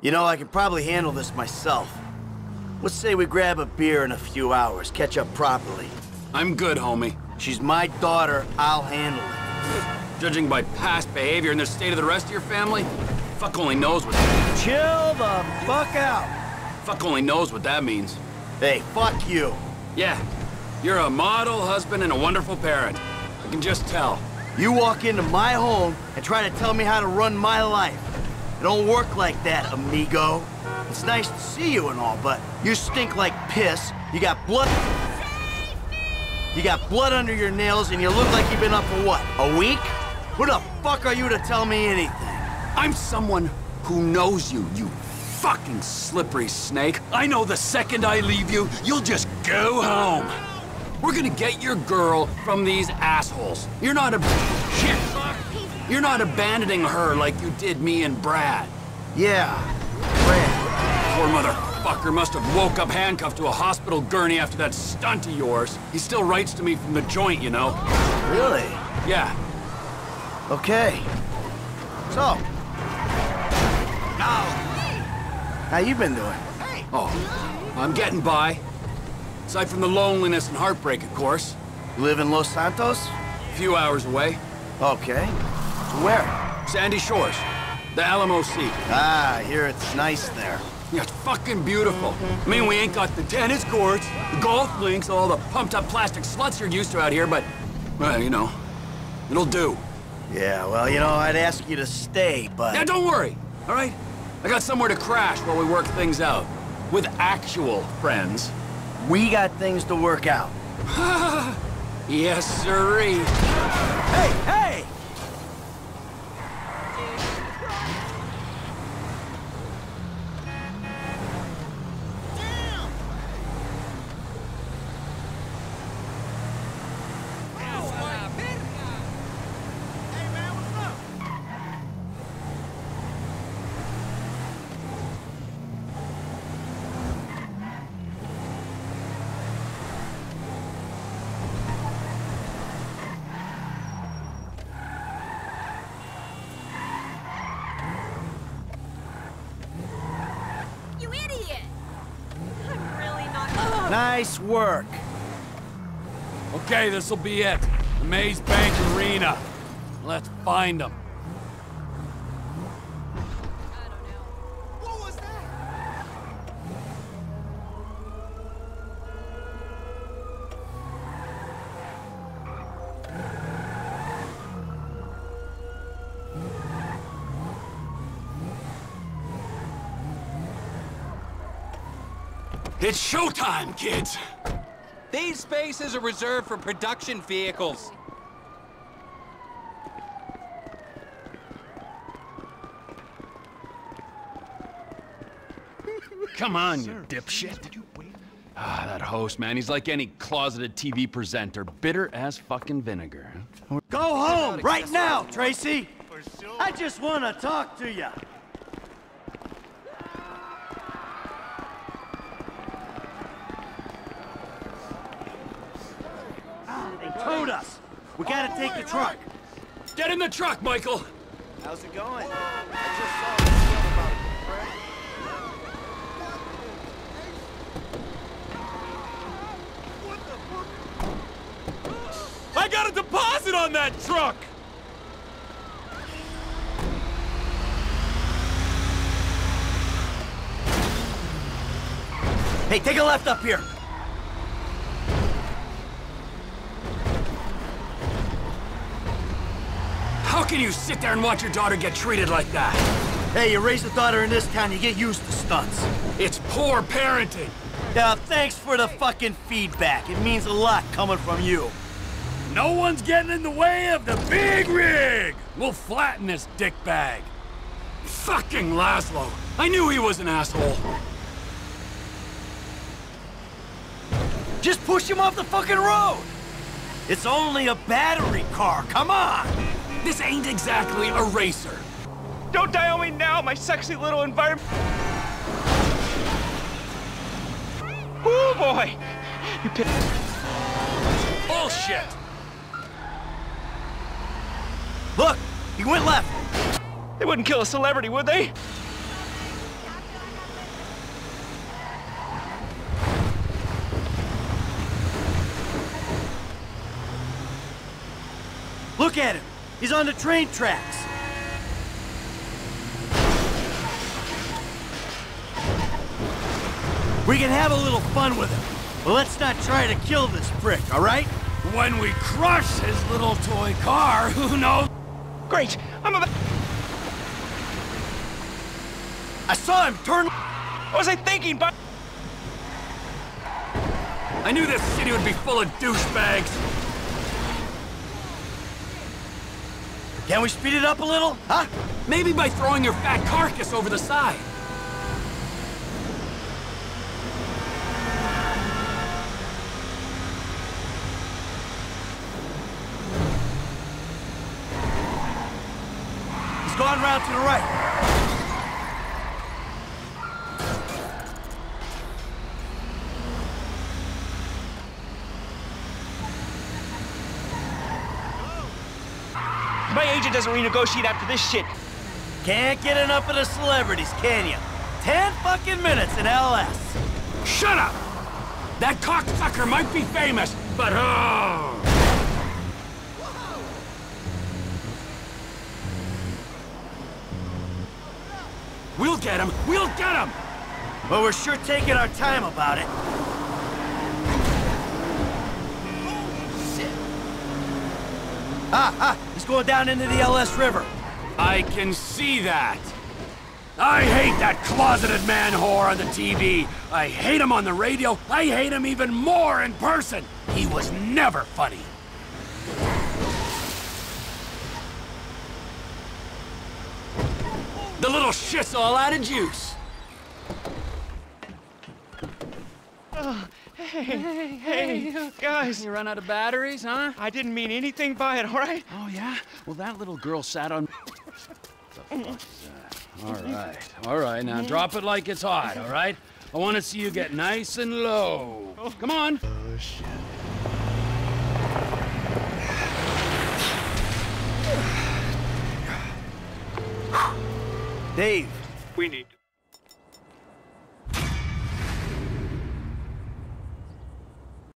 You know, I can probably handle this myself. Let's say we grab a beer in a few hours, catch up properly. I'm good, homie. She's my daughter, I'll handle it. Judging by past behavior and the state of the rest of your family, fuck only knows what that means. Chill the fuck out. Fuck only knows what that means. Hey, fuck you. Yeah, you're a model husband and a wonderful parent. I can just tell. You walk into my home and try to tell me how to run my life. It don't work like that, amigo. It's nice to see you and all, but you stink like piss. You got blood. You got blood under your nails, and you look like you've been up for what? A week? Who the fuck are you to tell me anything? I'm someone who knows you, you fucking slippery snake. I know the second I leave you, you'll just go home. We're gonna get your girl from these assholes. You're not a shit. You're not abandoning her like you did me and Brad. Yeah, Brad. Poor motherfucker must have woke up handcuffed to a hospital gurney after that stunt of yours. He still writes to me from the joint, you know. Really? Yeah. Okay. So. Now. How you been doing? Oh, I'm getting by. Aside from the loneliness and heartbreak, of course. You live in Los Santos? A few hours away. Okay. Where? Sandy Shores. The Alamo Sea. Ah, I hear it's nice there. Yeah, it's fucking beautiful. I mean, we ain't got the tennis courts, the golf links, all the pumped-up plastic sluts you're used to out here, but, well, you know, it'll do. Yeah, well, you know, I'd ask you to stay, but... Yeah, don't worry, all right? I got somewhere to crash while we work things out. With actual friends. We got things to work out. Yes, sirree. Hey, hey! Nice work. Okay, this'll be it. The Maze Bank Arena. Let's find them. I don't know. What was that? It's showtime, kids! These spaces are reserved for production vehicles. Come on, you dipshit. Ah, that host, man, he's like any closeted TV presenter, bitter as fucking vinegar. Go home right now, Tracy! I just want to talk to you. We gotta take the truck. Get in the truck, Michael. How's it going? I just saw it. I got a deposit on that truck. Hey, take a left up here. How can you sit there and watch your daughter get treated like that? Hey, you raise a daughter in this town, you get used to stunts. It's poor parenting. Now, thanks for the fucking feedback. It means a lot coming from you. No one's getting in the way of the big rig! We'll flatten this dickbag. Fucking Laszlo. I knew he was an asshole. Just push him off the fucking road! It's only a battery car, come on! This ain't exactly a racer. Don't die on me now, my sexy little environment. Oh boy! You pit. Bullshit! Look! He went left! They wouldn't kill a celebrity, would they? Look at him! He's on the train tracks! We can have a little fun with him, but let's not try to kill this prick, all right? When we crush his little toy car, who knows? Great! I'm about... I saw him turn... What was I thinking, but... I knew this city would be full of douchebags. Can we speed it up a little, huh? Maybe by throwing your fat carcass over the side. He's gone round to the right. Doesn't renegotiate after this shit. Can't get enough of the celebrities, can you? 10 fucking minutes in LS. Shut up! That cocksucker might be famous, but oh! We'll get him! We'll get him! But we're sure taking our time about it. He's going down into the LS River. I can see that. I hate that closeted man whore on the TV. I hate him on the radio. I hate him even more in person. He was never funny. The little shit's all out of juice. Ugh. Hey, guys. You run out of batteries, huh? I didn't mean anything by it, all right? Oh, yeah? Well, that little girl sat on... What the fuck's that? All right, now drop it like it's hot, all right? I want to see you get nice and low. Come on. Oh, shit. Dave. We need to...